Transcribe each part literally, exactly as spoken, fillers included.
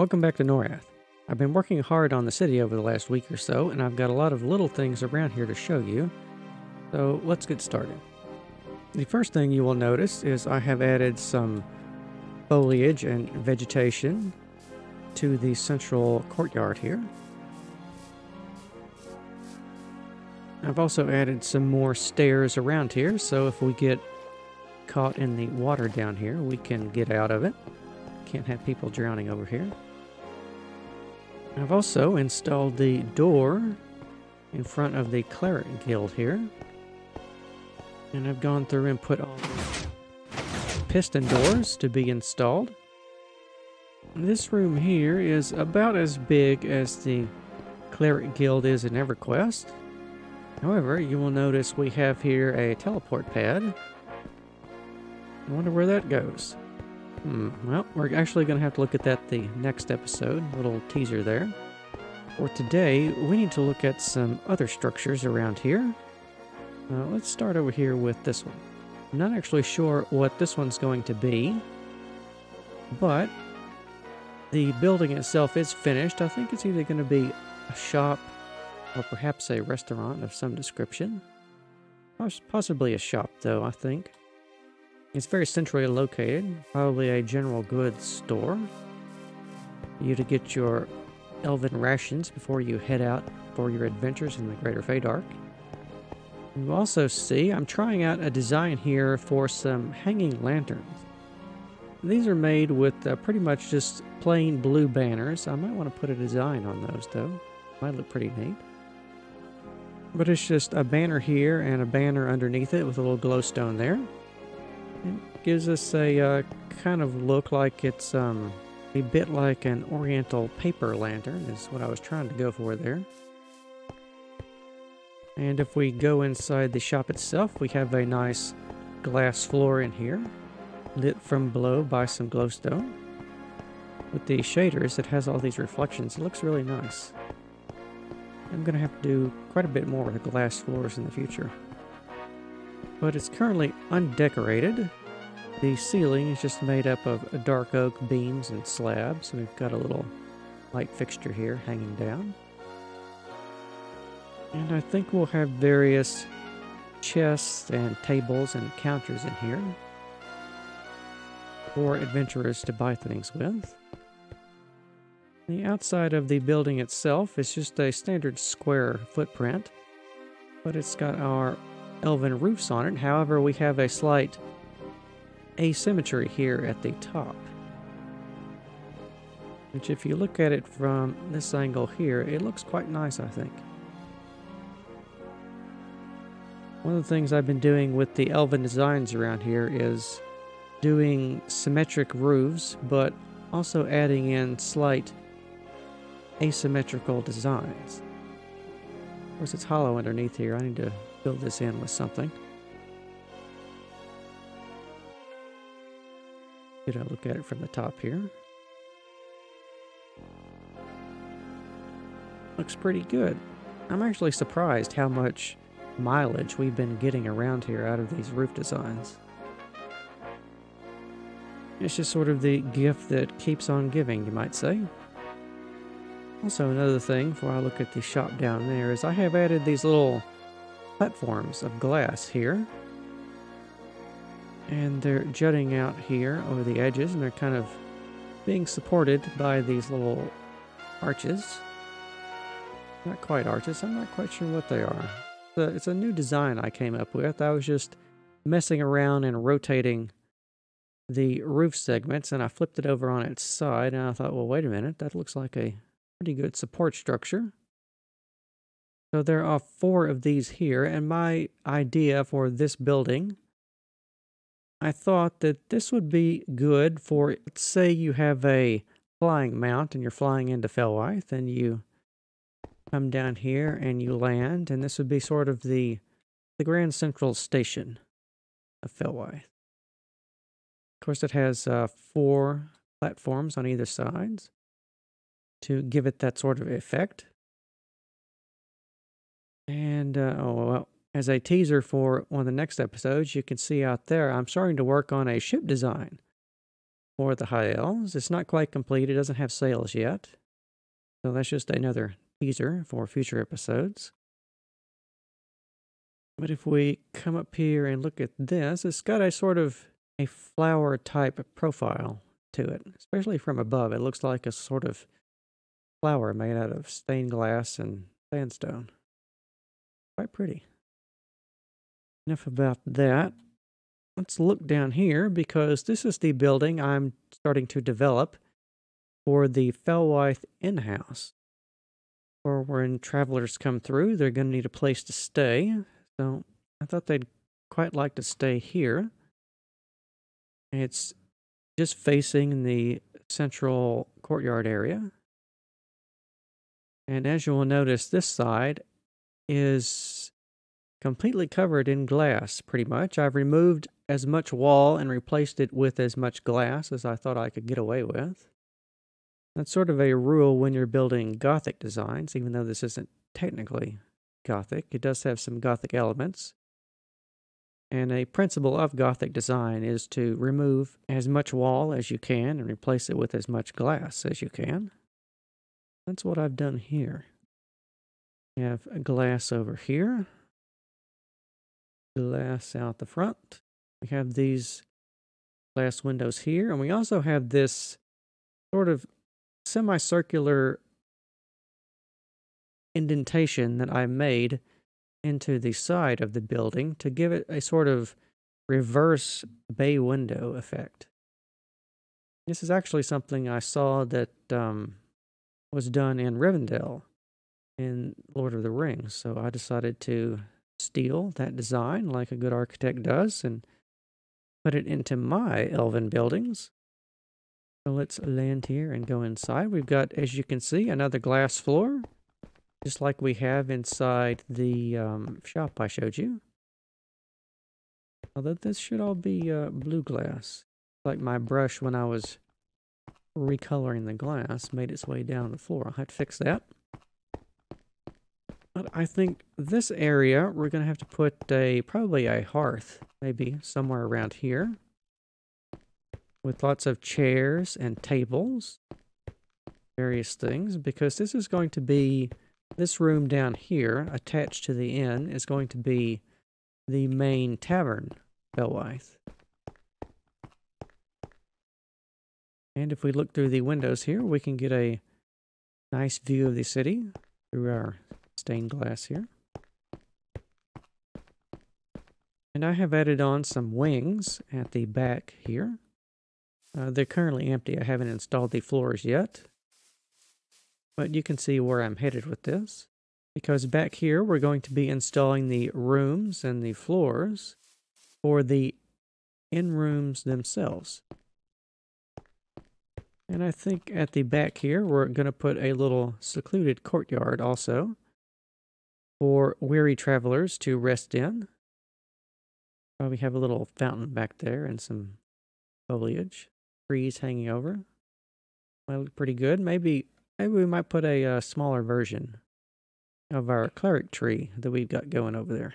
Welcome back to Norrath. I've been working hard on the city over the last week or so, and I've got a lot of little things around here to show you, so let's get started. The first thing you will notice is I have added some foliage and vegetation to the central courtyard here. I've also added some more stairs around here, so if we get caught in the water down here, we can get out of it. Can't have people drowning over here. I've also installed the door in front of the Cleric Guild here. And I've gone through and put all the piston doors to be installed. This room here is about as big as the Cleric Guild is in EverQuest. However, you will notice we have here a teleport pad. I wonder where that goes. Hmm, well, we're actually going to have to look at that the next episode, little teaser there. For today, we need to look at some other structures around here. Uh, let's start over here with this one. I'm not actually sure what this one's going to be, but the building itself is finished. I think it's either going to be a shop or perhaps a restaurant of some description. Possibly a shop, though, I think. It's very centrally located, probably a general goods store. For you to get your elven rations before you head out for your adventures in the Greater Faydark. You also see, I'm trying out a design here for some hanging lanterns. These are made with uh, pretty much just plain blue banners. I might want to put a design on those, though. Might look pretty neat. But it's just a banner here and a banner underneath it with a little glowstone there. It gives us a uh, kind of look like it's um, a bit like an oriental paper lantern is what I was trying to go for there. And if we go inside the shop itself, we have a nice glass floor in here, lit from below by some glowstone. With the shaders, it has all these reflections. It looks really nice. I'm going to have to do quite a bit more with the glass floors in the future. But it's currently undecorated. The ceiling is just made up of dark oak beams and slabs, so we've got a little light fixture here hanging down. And I think we'll have various chests and tables and counters in here for adventurers to buy things with. The outside of the building itself is just a standard square footprint, but it's got our elven roofs on it. However, we have a slight asymmetry here at the top, which if you look at it from this angle here, it looks quite nice, I think. One of the things I've been doing with the elven designs around here is doing symmetric roofs, but also adding in slight asymmetrical designs. Of course, it's hollow underneath here. I need to fill this in with something. Get a look at it from the top here. Looks pretty good. I'm actually surprised how much mileage we've been getting around here out of these roof designs. It's just sort of the gift that keeps on giving, you might say. Also, another thing, before I look at the shop down there, is I have added these little platforms of glass here, and they're jutting out here over the edges, and they're kind of being supported by these little arches. Not quite arches, I'm not quite sure what they are. It's a new design I came up with. I was just messing around and rotating the roof segments, and I flipped it over on its side, and I thought, well, wait a minute, that looks like a pretty good support structure. So there are four of these here, and my idea for this building, I thought that this would be good for, say you have a flying mount and you're flying into Felwithe, and you come down here and you land, and this would be sort of the, the Grand Central Station of Felwithe. Of course, it has uh, four platforms on either sides to give it that sort of effect. And, uh, oh, well, as a teaser for one of the next episodes, you can see out there, I'm starting to work on a ship design for the High Elves. It's not quite complete. It doesn't have sales yet. So that's just another teaser for future episodes. But if we come up here and look at this, it's got a sort of a flower type profile to it. Especially from above, it looks like a sort of flower made out of stained glass and sandstone. Quite pretty. Enough about that. Let's look down here, because this is the building I'm starting to develop for the Felwithe in-house. Or when travelers come through, they're going to need a place to stay. So I thought they'd quite like to stay here. It's just facing the central courtyard area. And as you will notice, this side is completely covered in glass, pretty much. I've removed as much wall and replaced it with as much glass as I thought I could get away with. That's sort of a rule when you're building Gothic designs, even though this isn't technically Gothic. It does have some Gothic elements. And a principle of Gothic design is to remove as much wall as you can and replace it with as much glass as you can. That's what I've done here. We have a glass over here. Glass out the front. We have these glass windows here, and we also have this sort of semicircular indentation that I made into the side of the building to give it a sort of reverse bay window effect. This is actually something I saw that um, was done in Rivendell in Lord of the Rings, so I decided to steal that design like a good architect does and put it into my elven buildings. So let's land here and go inside. We've got, as you can see, another glass floor, just like we have inside the um, shop I showed you. Although this should all be uh, blue glass. Like my brush when I was recoloring the glass made its way down the floor. I'll have to fix that. But I think this area, we're going to have to put a probably a hearth, maybe somewhere around here, with lots of chairs and tables, various things, because this is going to be, this room down here, attached to the inn, is going to be the main tavern, Felwithe. And if we look through the windows here, we can get a nice view of the city through our stained glass here. And I have added on some wings at the back here. Uh, they're currently empty. I haven't installed the floors yet. But you can see where I'm headed with this. Because back here we're going to be installing the rooms and the floors for the inn rooms themselves. And I think at the back here we're going to put a little secluded courtyard also for weary travelers to rest in. Uh, we have a little fountain back there and some foliage. Trees hanging over. Might look pretty good. Maybe, maybe we might put a uh, smaller version of our cleric tree that we've got going over there.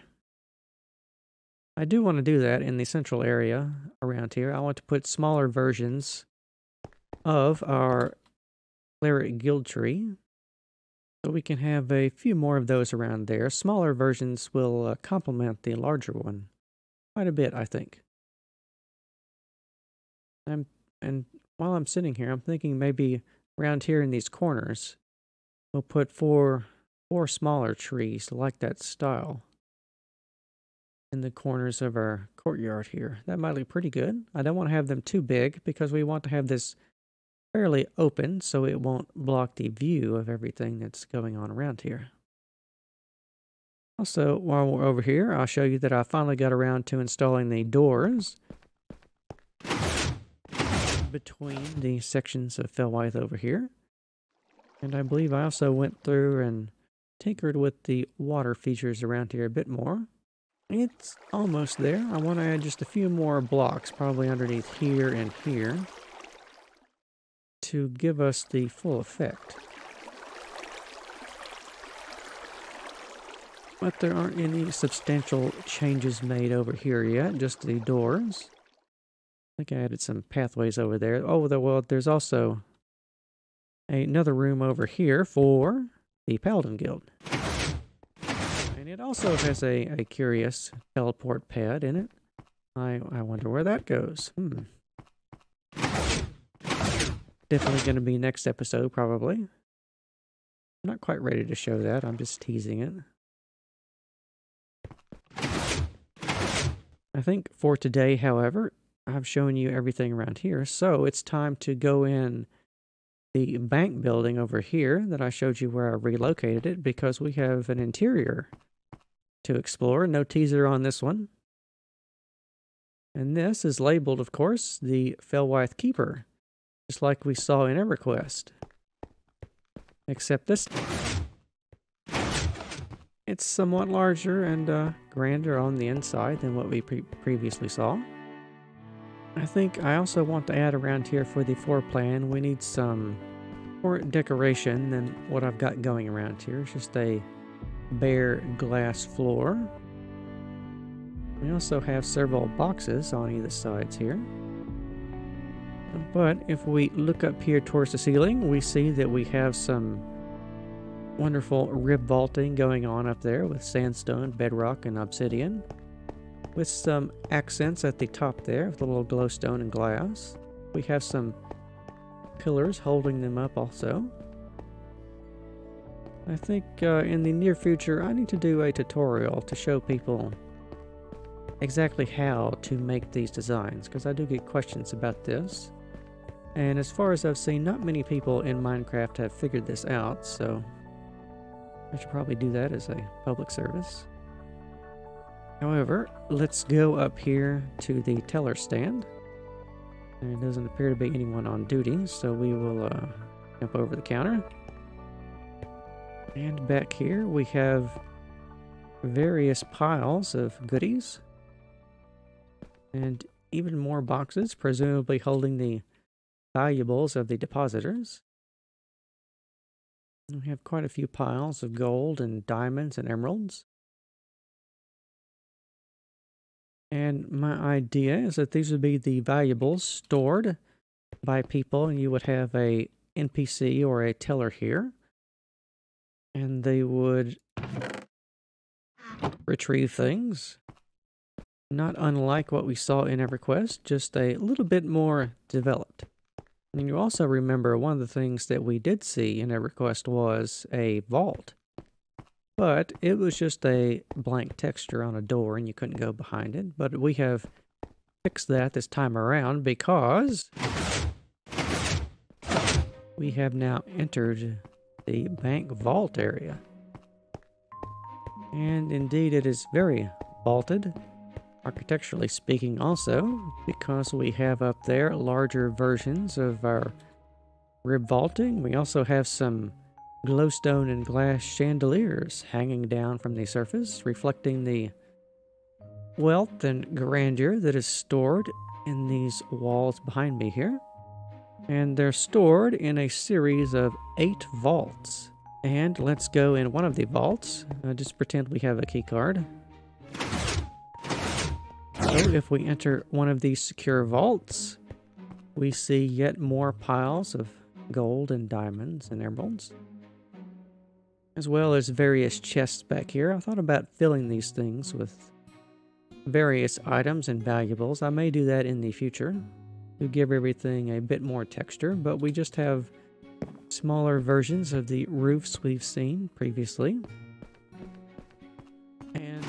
I do want to do that in the central area around here. I want to put smaller versions of our cleric guild tree, so we can have a few more of those around there. Smaller versions will uh, complement the larger one quite a bit, I think. I'm, and while I'm sitting here, I'm thinking maybe around here in these corners, we'll put four, four smaller trees like that style in the corners of our courtyard here. That might look pretty good. I don't want to have them too big because we want to have this fairly open so it won't block the view of everything that's going on around here. Also, while we're over here, I'll show you that I finally got around to installing the doors between the sections of Felwithe over here. And I believe I also went through and tinkered with the water features around here a bit more. It's almost there. I want to add just a few more blocks, probably underneath here and here, to give us the full effect. But there aren't any substantial changes made over here yet, just the doors. I think I added some pathways over there. Oh, the, well, there's also another room over here for the Paladin Guild. And it also has a, a curious teleport pad in it. I, I wonder where that goes. Hmm. Definitely going to be next episode, probably. I'm not quite ready to show that. I'm just teasing it. I think for today, however, I've shown you everything around here, so it's time to go in the bank building over here that I showed you where I relocated it, because we have an interior to explore. No teaser on this one. And this is labeled, of course, the Felwithe Keeper, just like we saw in EverQuest. Except this time, it's somewhat larger and uh, grander on the inside than what we pre previously saw. I think I also want to add around here for the floor plan, we need some more decoration than what I've got going around here. It's just a bare glass floor. We also have several boxes on either sides here. But if we look up here towards the ceiling, we see that we have some wonderful rib vaulting going on up there with sandstone, bedrock, and obsidian, with some accents at the top there with a little glowstone and glass. We have some pillars holding them up also. I think uh, in the near future I need to do a tutorial to show people exactly how to make these designs, because I do get questions about this. And as far as I've seen, not many people in Minecraft have figured this out, so I should probably do that as a public service. However, let's go up here to the teller stand. There doesn't appear to be anyone on duty, so we will uh, jump over the counter. And back here we have various piles of goodies. And even more boxes, presumably holding the valuables of the depositors. We have quite a few piles of gold and diamonds and emeralds. And my idea is that these would be the valuables stored by people, and you would have a N P C or a teller here, and they would retrieve things. Not unlike what we saw in EverQuest, just a little bit more developed. And you also remember one of the things that we did see in EverQuest was a vault. But it was just a blank texture on a door and you couldn't go behind it. But we have fixed that this time around, because we have now entered the bank vault area. And indeed it is very vaulted, architecturally speaking also, because we have up there larger versions of our rib vaulting. We also have some glowstone and glass chandeliers hanging down from the surface, reflecting the wealth and grandeur that is stored in these walls behind me here. And they're stored in a series of eight vaults. And let's go in one of the vaults. Uh, just pretend we have a key card. So if we enter one of these secure vaults, we see yet more piles of gold and diamonds and emeralds, as well as various chests back here. I thought about filling these things with various items and valuables. I may do that in the future to give everything a bit more texture, but we just have smaller versions of the roofs we've seen previously. And,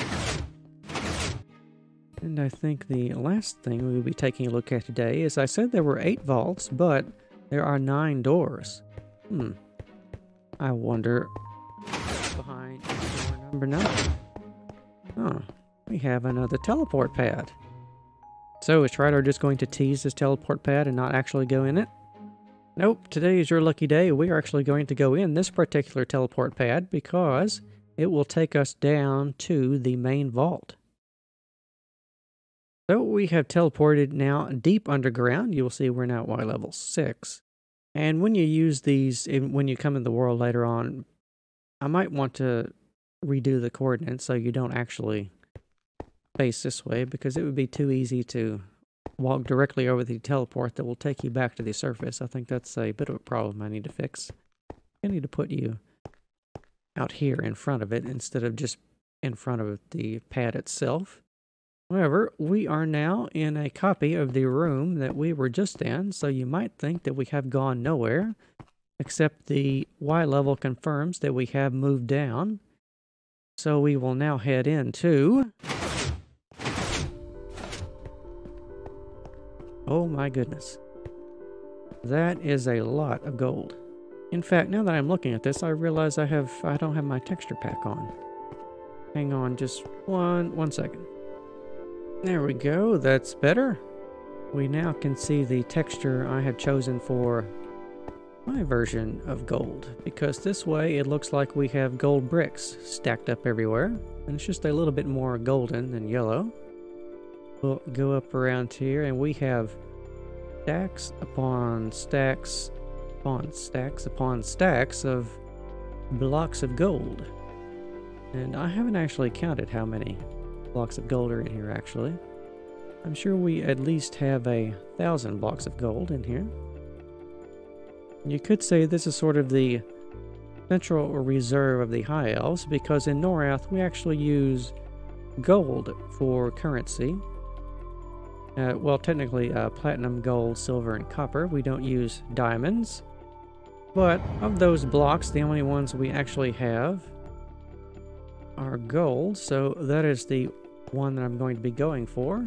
and I think the last thing we'll be taking a look at today is, I said there were eight vaults, but there are nine doors. Hmm. I wonder behind door number nine. Oh, we have another teleport pad. So is Trydar just going to tease this teleport pad and not actually go in it? Nope, today is your lucky day. We are actually going to go in this particular teleport pad, because it will take us down to the main vault. So we have teleported now deep underground. You will see we're now at Y level six. And when you use these, when you come in the world later on, I might want to redo the coordinates so you don't actually face this way, because it would be too easy to walk directly over the teleport that will take you back to the surface. I think that's a bit of a problem I need to fix. I need to put you out here in front of it instead of just in front of the pad itself. However, we are now in a copy of the room that we were just in, so you might think that we have gone nowhere, except the Y level confirms that we have moved down. So we will now head into... Oh my goodness. That is a lot of gold. In fact, now that I'm looking at this, I realize I have I don't have my texture pack on. Hang on just one one second. There we go, that's better. We now can see the texture I have chosen for my version of gold, because this way it looks like we have gold bricks stacked up everywhere, and it's just a little bit more golden than yellow. We'll go up around here, and we have stacks upon stacks upon stacks upon stacks of blocks of gold. And I haven't actually counted how many blocks of gold are in here, actually. I'm sure we at least have a thousand blocks of gold in here. You could say this is sort of the central reserve of the High Elves, because in Norrath we actually use gold for currency. Uh, well, technically uh, platinum, gold, silver, and copper. We don't use diamonds. But of those blocks, the only ones we actually have are gold. So that is the one that I'm going to be going for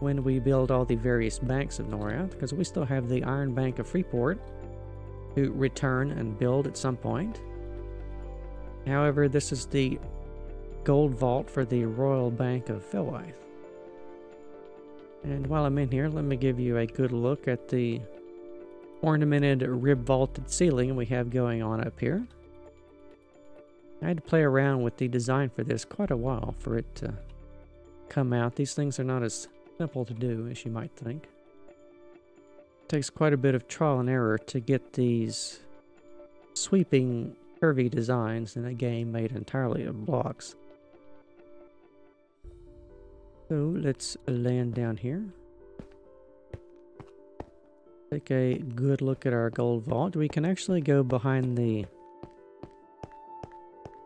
when we build all the various banks of Norrath, because we still have the Iron Bank of Freeport to return and build at some point. However, this is the gold vault for the Royal Bank of Felwithe. And while I'm in here, let me give you a good look at the ornamented rib vaulted ceiling we have going on up here. I had to play around with the design for this quite a while for it to come out. These things are not as simple to do as you might think. It takes quite a bit of trial and error to get these sweeping curvy designs in a game made entirely of blocks. So let's land down here. Take a good look at our gold vault. We can actually go behind the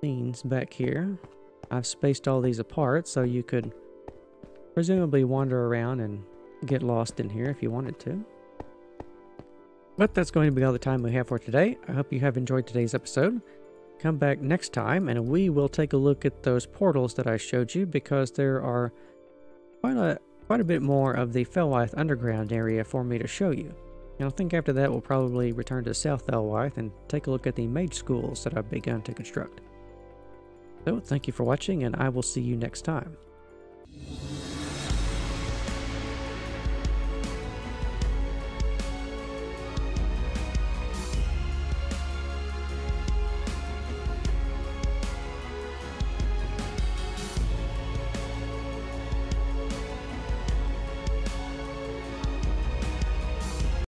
scenes back here. I've spaced all these apart so you could presumably wander around and get lost in here if you wanted to. But that's going to be all the time we have for today. I hope you have enjoyed today's episode. Come back next time and we will take a look at those portals that I showed you, because there are quite a, quite a bit more of the Felwithe underground area for me to show you. And I think after that we'll probably return to South Felwithe and take a look at the mage schools that I've begun to construct. So thank you for watching, and I will see you next time.